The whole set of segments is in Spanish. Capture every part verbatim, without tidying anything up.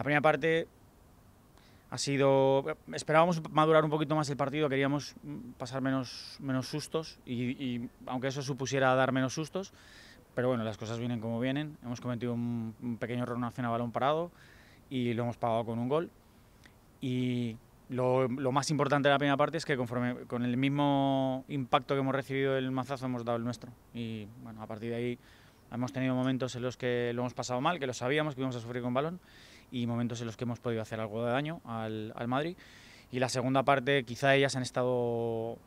La primera parte ha sido... Esperábamos madurar un poquito más el partido, queríamos pasar menos, menos sustos y, y aunque eso supusiera dar menos sustos, pero bueno, las cosas vienen como vienen. Hemos cometido un, un pequeño error en una acción a balón parado y lo hemos pagado con un gol. Y lo, lo más importante de la primera parte es que conforme con el mismo impacto que hemos recibido del mazazo hemos dado el nuestro. Y bueno, a partir de ahí hemos tenido momentos en los que lo hemos pasado mal, que lo sabíamos que íbamos a sufrir con balón, y momentos en los que hemos podido hacer algo de daño al, al Madrid. Y la segunda parte quizá ellas han estado...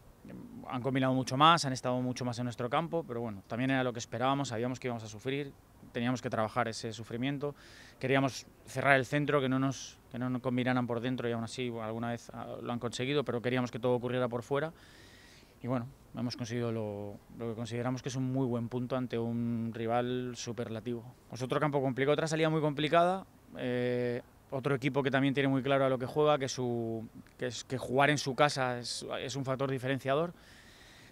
han combinado mucho más, han estado mucho más en nuestro campo, pero bueno, también era lo que esperábamos, sabíamos que íbamos a sufrir, teníamos que trabajar ese sufrimiento, queríamos cerrar el centro, que no nos, que no nos combinaran por dentro y aún así alguna vez lo han conseguido, pero queríamos que todo ocurriera por fuera y bueno, hemos conseguido lo, lo que consideramos que es un muy buen punto ante un rival superlativo. Pues otro campo complicado, otra salida muy complicada, eh, otro equipo que también tiene muy claro a lo que juega, que, su, que, es, que jugar en su casa es, es un factor diferenciador.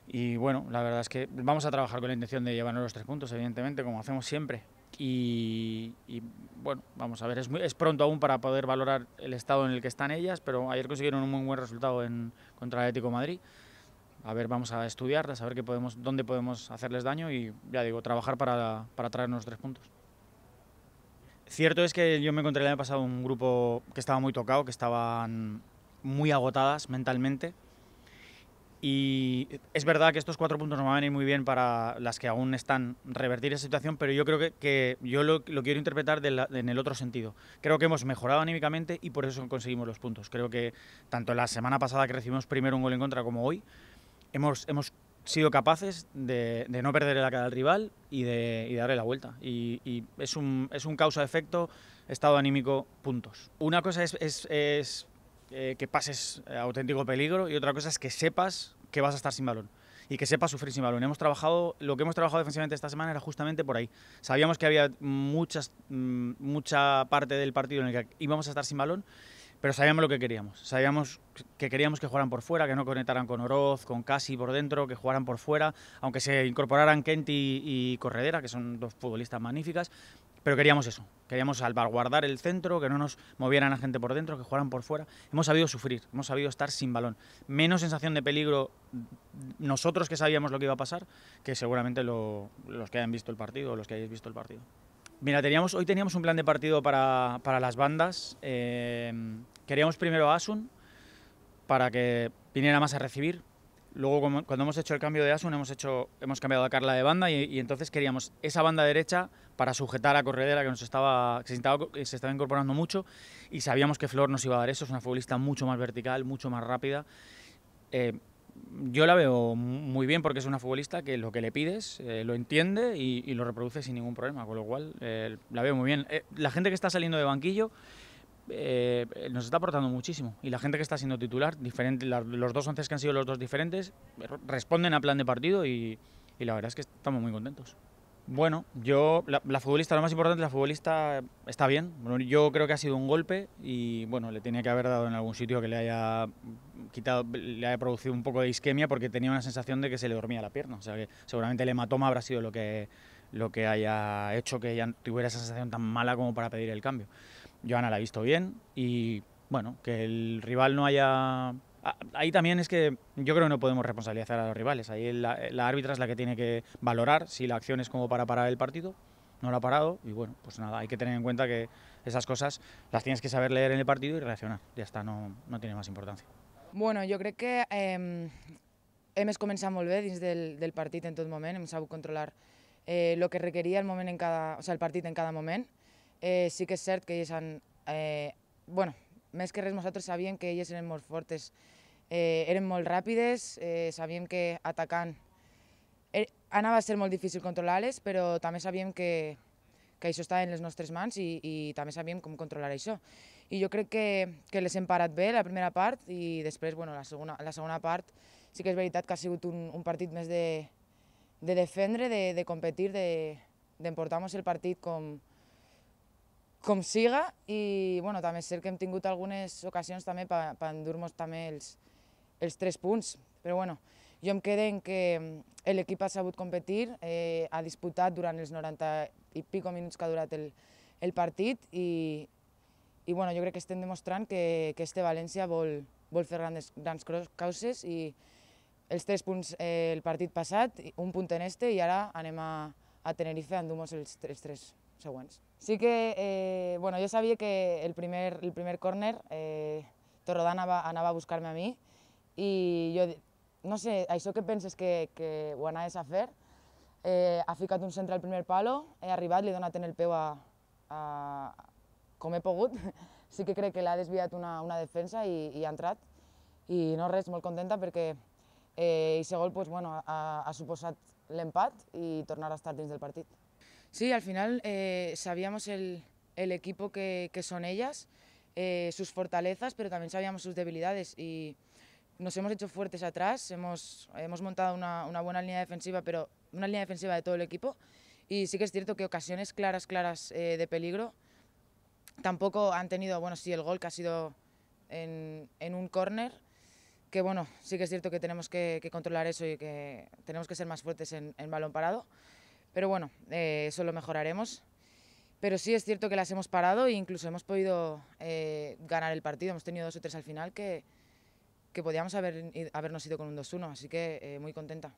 Y bueno, la verdad es que vamos a trabajar con la intención de llevarnos los tres puntos, evidentemente, como hacemos siempre. Y, y bueno, vamos a ver, es, muy, es pronto aún para poder valorar el estado en el que están ellas, pero ayer consiguieron un muy buen resultado en, contra el Atlético de Madrid. A ver, vamos a estudiar, a saber qué podemos, dónde podemos hacerles daño y, ya digo, trabajar para, para traernos los tres puntos. Cierto es que yo me encontré el año pasado un grupo que estaba muy tocado, que estaban muy agotadas mentalmente y es verdad que estos cuatro puntos nos van a venir muy bien para las que aún están revertir esa situación, pero yo creo que, que yo lo, lo quiero interpretar de la, en el otro sentido. Creo que hemos mejorado anímicamente y por eso conseguimos los puntos. Creo que tanto la semana pasada que recibimos primero un gol en contra como hoy, hemos, hemos sido capaces de, de no perder la cara al rival y de, y de darle la vuelta. Y, y es un, es un causa-efecto, estado anímico, puntos. Una cosa es, es, es eh, que pases auténtico peligro y otra cosa es que sepas que vas a estar sin balón y que sepas sufrir sin balón. Hemos trabajado, lo que hemos trabajado defensivamente esta semana era justamente por ahí. Sabíamos que había muchas, mucha parte del partido en el que íbamos a estar sin balón, pero sabíamos lo que queríamos, sabíamos que queríamos que jugaran por fuera, que no conectaran con Oroz, con Casi por dentro, que jugaran por fuera, aunque se incorporaran Kenty y, y Corredera, que son dos futbolistas magníficas, pero queríamos eso, queríamos salvaguardar el centro, que no nos movieran a gente por dentro, que jugaran por fuera. Hemos sabido sufrir, hemos sabido estar sin balón, menos sensación de peligro nosotros que sabíamos lo que iba a pasar, que seguramente lo, los que hayan visto el partido o los que hayáis visto el partido. Mira, teníamos, hoy teníamos un plan de partido para, para las bandas. Eh, queríamos primero a Asun para que viniera más a recibir. Luego, cuando hemos hecho el cambio de Asun, hemos, hecho, hemos cambiado a Carla de banda y, y entonces queríamos esa banda derecha para sujetar a Corredera, que nos estaba, se, estaba, se estaba incorporando mucho y sabíamos que Flor nos iba a dar eso. Es una futbolista mucho más vertical, mucho más rápida. Eh, Yo la veo muy bien porque es una futbolista que lo que le pides eh, lo entiende y, y lo reproduce sin ningún problema, con lo cual eh, la veo muy bien. Eh, la gente que está saliendo de banquillo eh, nos está aportando muchísimo y la gente que está siendo titular, diferente, la, los dos once que han sido los dos diferentes, responden a plan de partido y, y la verdad es que estamos muy contentos. Bueno, yo, la, la futbolista, lo más importante, la futbolista está bien. Yo creo que ha sido un golpe y bueno, le tenía que haber dado en algún sitio que le haya quitado, le haya producido un poco de isquemia porque tenía una sensación de que se le dormía la pierna. O sea que seguramente el hematoma habrá sido lo que, lo que haya hecho que ella tuviera esa sensación tan mala como para pedir el cambio. Joana la ha visto bien y bueno, que el rival no haya... Ahí también es que yo creo que no podemos responsabilizar a los rivales. Ahí la, la árbitra es la que tiene que valorar si la acción es como para parar el partido. No lo ha parado y bueno, pues nada, hay que tener en cuenta que esas cosas las tienes que saber leer en el partido y reaccionar. Ya está, no, no tiene más importancia. Bueno, jo crec que eh, hem començat molt bé dins del, del partit en tot moment. Hem sabut controlar eh, lo que requeria el moment en cada, o sea, el partit en cada moment. Eh, sí que és cert que ells han... Eh, bueno, més que res, nosaltres sabíem que elles eren molt fortes, eh, eren molt ràpides, eh, sabíem que atacant eh, anava a ser molt difícil controlar-les, però també sabíem que, que això estava en les nostres mans i, i també sabíem com controlar això. I jo crec que, que les hem parat bé, la primera part, i després, bueno, la segona, la segona part sí que és veritat que ha sigut un, un partit més de, de defendre, de, de competir, d'emportar-nos el partit com... com siga i bueno, també és cert que hem tingut algunes ocasions també per endur-nos també els, els tres punts, però bueno, jo em quedo en que l'equip ha sabut competir, eh, ha disputat durant els noranta i pico minuts que ha durat el, el partit i, I bueno, jo crec que estem demostrant que este València vol fer grans causes i els tres punts el partit passat, un punt en este, i ara anem a Tenerife a endur-nos els tres següents. Sí que, bueno, jo sabia que el primer córner Torrodà anava a buscar-me a mi i jo, no sé, això que penses que ho anaves a fer, ha ficat un centre al primer palo, he arribat, li he donat en el peu com he pogut, sí que crec que l'ha desviat una defensa i ha entrat. I no res, molt contenta perquè aquest gol ha suposat l'empat i tornar a estar dins del partit. Sí, al final sabíamos el equipo que son ellas, sus fortalezas, pero también sabíamos sus debilidades y nos hemos hecho fuertes atrás, hemos montado una buena línea defensiva, pero una línea defensiva de todo el equipo, y sí que es cierto que ocasiones claras, claras de peligro tampoco han tenido, bueno, sí el gol que ha sido en, en un córner, que bueno, sí que es cierto que tenemos que, que controlar eso y que tenemos que ser más fuertes en, en balón parado, pero bueno, eh, eso lo mejoraremos, pero sí es cierto que las hemos parado e incluso hemos podido eh, ganar el partido, hemos tenido dos o tres al final que, que podíamos haber, habernos ido con un dos uno, así que eh, muy contenta.